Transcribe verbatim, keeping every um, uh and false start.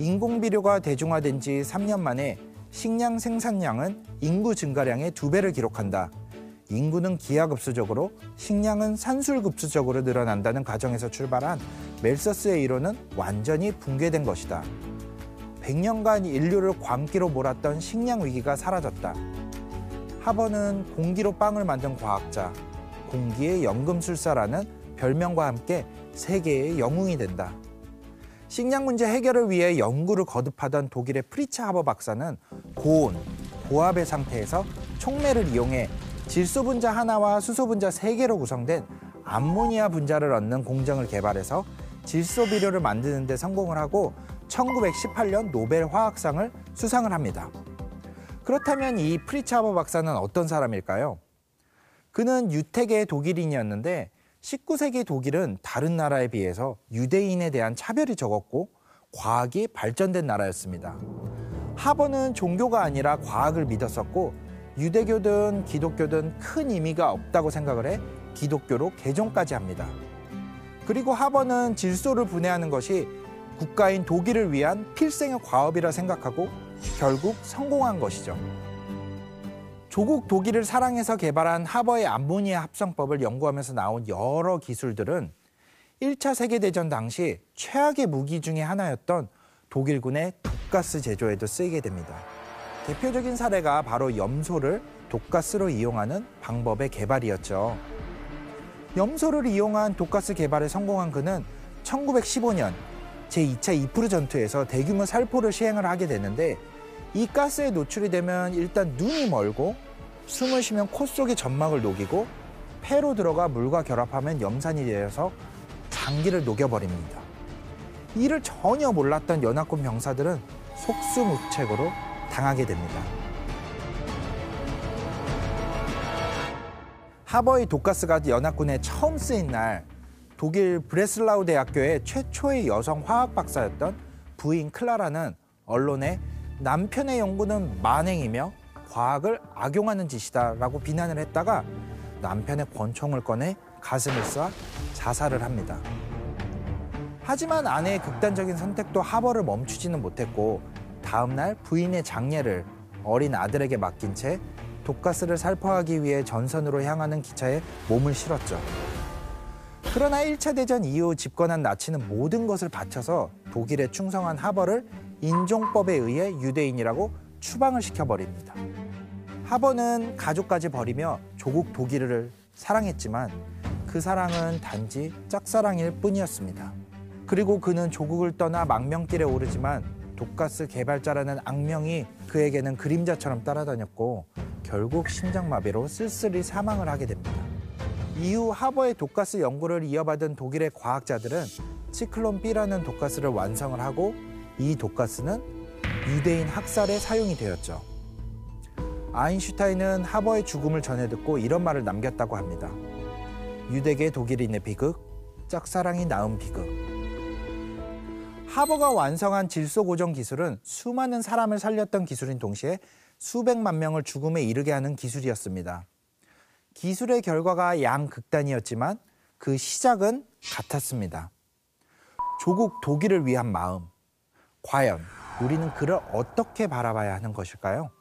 인공비료가 대중화된 지 삼 년 만에 식량 생산량은 인구 증가량의 두 배를 기록한다. 인구는 기하급수적으로, 식량은 산술급수적으로 늘어난다는 가정에서 출발한 멜서스의 이론은 완전히 붕괴된 것이다. 백 년간 인류를 광기로 몰았던 식량 위기가 사라졌다. 하버는 공기로 빵을 만든 과학자, 공기의 연금술사라는 별명과 함께 세계의 영웅이 된다. 식량 문제 해결을 위해 연구를 거듭하던 독일의 프리츠 하버 박사는 고온, 고압의 상태에서 촉매를 이용해 질소 분자 하나와 수소 분자 세 개로 구성된 암모니아 분자를 얻는 공정을 개발해서 질소 비료를 만드는 데 성공을 하고 천구백십팔 년 노벨 화학상을 수상을 합니다. 그렇다면 이 프리츠 하버 박사는 어떤 사람일까요? 그는 유태계 독일인이었는데 십구 세기 독일은 다른 나라에 비해서 유대인에 대한 차별이 적었고 과학이 발전된 나라였습니다. 하버는 종교가 아니라 과학을 믿었었고 유대교든 기독교든 큰 의미가 없다고 생각을 해 기독교로 개종까지 합니다. 그리고 하버는 질소를 분해하는 것이 국가인 독일을 위한 필생의 과업이라 생각하고 결국 성공한 것이죠. 조국 독일을 사랑해서 개발한 하버의 암모니아 합성법을 연구하면서 나온 여러 기술들은 일 차 세계대전 당시 최악의 무기 중에 하나였던 독일군의 독가스 제조에도 쓰이게 됩니다. 대표적인 사례가 바로 염소를 독가스로 이용하는 방법의 개발이었죠. 염소를 이용한 독가스 개발에 성공한 그는 천구백십오 년 제이 차 이프르 전투에서 대규모 살포를 시행을 하게 되는데 이 가스에 노출이 되면 일단 눈이 멀고 숨을 쉬면 코 속의 점막을 녹이고 폐로 들어가 물과 결합하면 염산이 되어서 장기를 녹여버립니다. 이를 전혀 몰랐던 연합군 병사들은 속수무책으로 당하게 됩니다. 하버의 독가스가 연합군에 처음 쓰인 날 독일 브레슬라우 대학교의 최초의 여성 화학 박사였던 부인 클라라는 언론에 남편의 연구는 만행이며 과학을 악용하는 짓이다라고 비난을 했다가 남편의 권총을 꺼내 가슴을 쏴 자살을 합니다. 하지만 아내의 극단적인 선택도 하버를 멈추지는 못했고 다음 날 부인의 장례를 어린 아들에게 맡긴 채 독가스를 살포하기 위해 전선으로 향하는 기차에 몸을 실었죠. 그러나 일 차 대전 이후 집권한 나치는 모든 것을 바쳐서 독일에 충성한 하버를 인종법에 의해 유대인이라고 추방을 시켜버립니다. 하버는 가족까지 버리며 조국 독일을 사랑했지만 그 사랑은 단지 짝사랑일 뿐이었습니다. 그리고 그는 조국을 떠나 망명길에 오르지만 독가스 개발자라는 악명이 그에게는 그림자처럼 따라다녔고 결국 심장마비로 쓸쓸히 사망을 하게 됩니다. 이후 하버의 독가스 연구를 이어받은 독일의 과학자들은 치클론 B라는 독가스를 완성을 하고 이 독가스는 유대인 학살에 사용이 되었죠. 아인슈타인은 하버의 죽음을 전해 듣고 이런 말을 남겼다고 합니다. 유대계 독일인의 비극, 짝사랑이 낳은 비극. 하버가 완성한 질소 고정 기술은 수많은 사람을 살렸던 기술인 동시에 수백만 명을 죽음에 이르게 하는 기술이었습니다. 기술의 결과가 양극단이었지만 그 시작은 같았습니다. 조국 독일을 위한 마음. 과연 우리는 그를 어떻게 바라봐야 하는 것일까요?